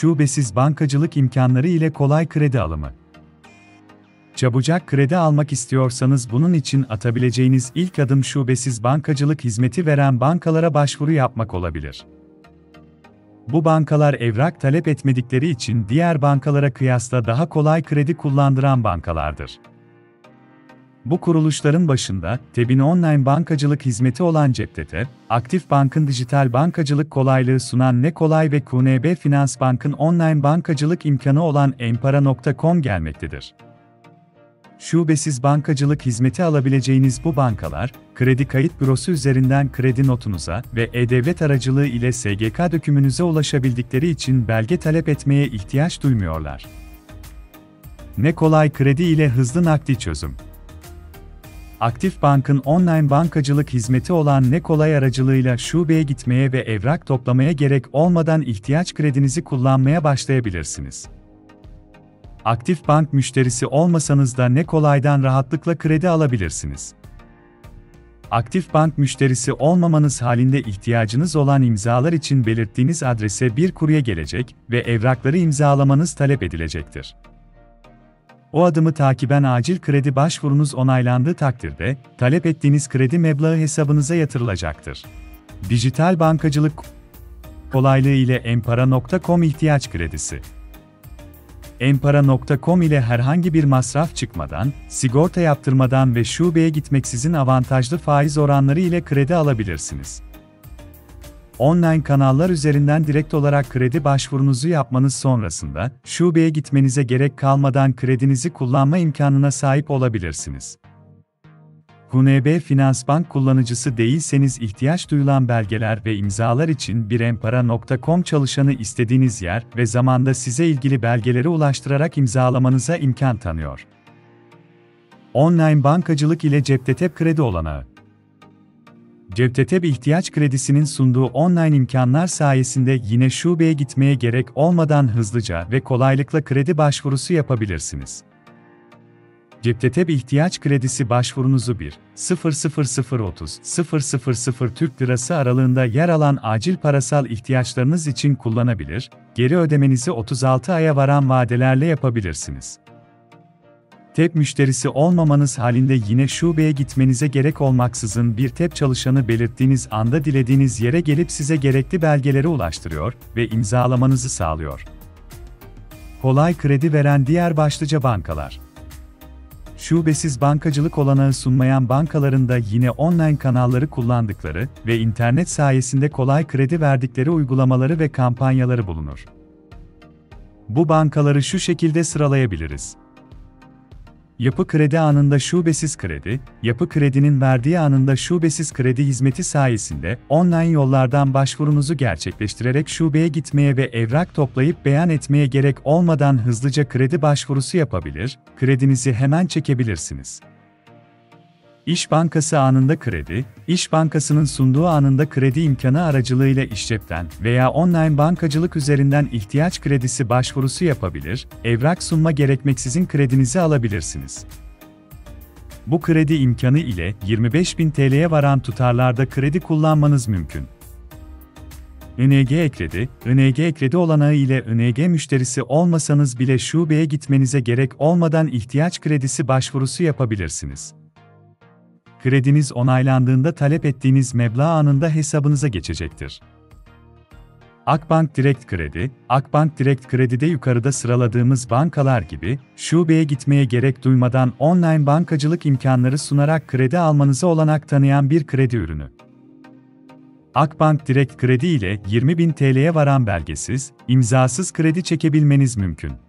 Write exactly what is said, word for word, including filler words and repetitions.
şubesiz bankacılık imkanları ile kolay kredi alımı. Çabucak kredi almak istiyorsanız bunun için atabileceğiniz ilk adım şubesiz bankacılık hizmeti veren bankalara başvuru yapmak olabilir. Bu bankalar evrak talep etmedikleri için diğer bankalara kıyasla daha kolay kredi kullandıran bankalardır. Bu kuruluşların başında, T E B'in online bankacılık hizmeti olan CEPTET'e, Aktif Bank'ın dijital bankacılık kolaylığı sunan Ne Kolay ve Q N B Finansbank'ın online bankacılık imkanı olan empara nokta com gelmektedir. Şubesiz bankacılık hizmeti alabileceğiniz bu bankalar, kredi kayıt bürosu üzerinden kredi notunuza ve e-devlet aracılığı ile S G K dökümünüze ulaşabildikleri için belge talep etmeye ihtiyaç duymuyorlar. Ne Kolay Kredi ile hızlı nakdi çözüm. Aktif Bank'ın online bankacılık hizmeti olan Ne Kolay aracılığıyla şubeye gitmeye ve evrak toplamaya gerek olmadan ihtiyaç kredinizi kullanmaya başlayabilirsiniz. Aktif Bank müşterisi olmasanız da Ne Kolay'dan rahatlıkla kredi alabilirsiniz. Aktif Bank müşterisi olmamanız halinde ihtiyacınız olan imzalar için belirttiğiniz adrese bir kurye gelecek ve evrakları imzalamanız talep edilecektir. O adımı takiben acil kredi başvurunuz onaylandığı takdirde, talep ettiğiniz kredi meblağı hesabınıza yatırılacaktır. Dijital bankacılık kolaylığı ile empara nokta com ihtiyaç kredisi. empara nokta com ile herhangi bir masraf çıkmadan, sigorta yaptırmadan ve şubeye gitmeksizin avantajlı faiz oranları ile kredi alabilirsiniz. Online kanallar üzerinden direkt olarak kredi başvurunuzu yapmanız sonrasında, şubeye gitmenize gerek kalmadan kredinizi kullanma imkanına sahip olabilirsiniz. Q N B Finansbank kullanıcısı değilseniz ihtiyaç duyulan belgeler ve imzalar için bir empara nokta com çalışanı istediğiniz yer ve zamanda size ilgili belgeleri ulaştırarak imzalamanıza imkan tanıyor. Online bankacılık ile CEPTET kredi olanağı. CEPTET ihtiyaç kredisinin sunduğu online imkanlar sayesinde yine şubeye gitmeye gerek olmadan hızlıca ve kolaylıkla kredi başvurusu yapabilirsiniz. CEPTET ihtiyaç kredisi başvurunuzu bir Temmuz iki bin otuz Türk Lirası aralığında yer alan acil parasal ihtiyaçlarınız için kullanabilir, geri ödemenizi otuz altı aya varan vadelerle yapabilirsiniz. T E B müşterisi olmamanız halinde yine şubeye gitmenize gerek olmaksızın bir T E B çalışanı belirttiğiniz anda dilediğiniz yere gelip size gerekli belgeleri ulaştırıyor ve imzalamanızı sağlıyor. Kolay kredi veren diğer başlıca bankalar. Şubesiz bankacılık olanağı sunmayan bankaların da yine online kanalları kullandıkları ve internet sayesinde kolay kredi verdikleri uygulamaları ve kampanyaları bulunur. Bu bankaları şu şekilde sıralayabiliriz. Yapı Kredi anında şubesiz kredi, Yapı Kredi'nin verdiği anında şubesiz kredi hizmeti sayesinde online yollardan başvurunuzu gerçekleştirerek şubeye gitmeye ve evrak toplayıp beyan etmeye gerek olmadan hızlıca kredi başvurusu yapabilir, kredinizi hemen çekebilirsiniz. İş Bankası anında kredi, İş Bankası'nın sunduğu anında kredi imkanı aracılığıyla iş cepten veya online bankacılık üzerinden ihtiyaç kredisi başvurusu yapabilir, evrak sunma gerekmeksizin kredinizi alabilirsiniz. Bu kredi imkanı ile yirmi beş bin T L'ye varan tutarlarda kredi kullanmanız mümkün. I N G Ekredi, I N G Ekredi olanağı ile I N G müşterisi olmasanız bile şubeye gitmenize gerek olmadan ihtiyaç kredisi başvurusu yapabilirsiniz. Krediniz onaylandığında talep ettiğiniz meblağ anında hesabınıza geçecektir. Akbank Direkt Kredi, Akbank Direkt Kredi'de yukarıda sıraladığımız bankalar gibi, şubeye gitmeye gerek duymadan online bankacılık imkanları sunarak kredi almanıza olanak tanıyan bir kredi ürünü. Akbank Direkt Kredi ile yirmi bin T L'ye varan belgesiz, imzasız kredi çekebilmeniz mümkün.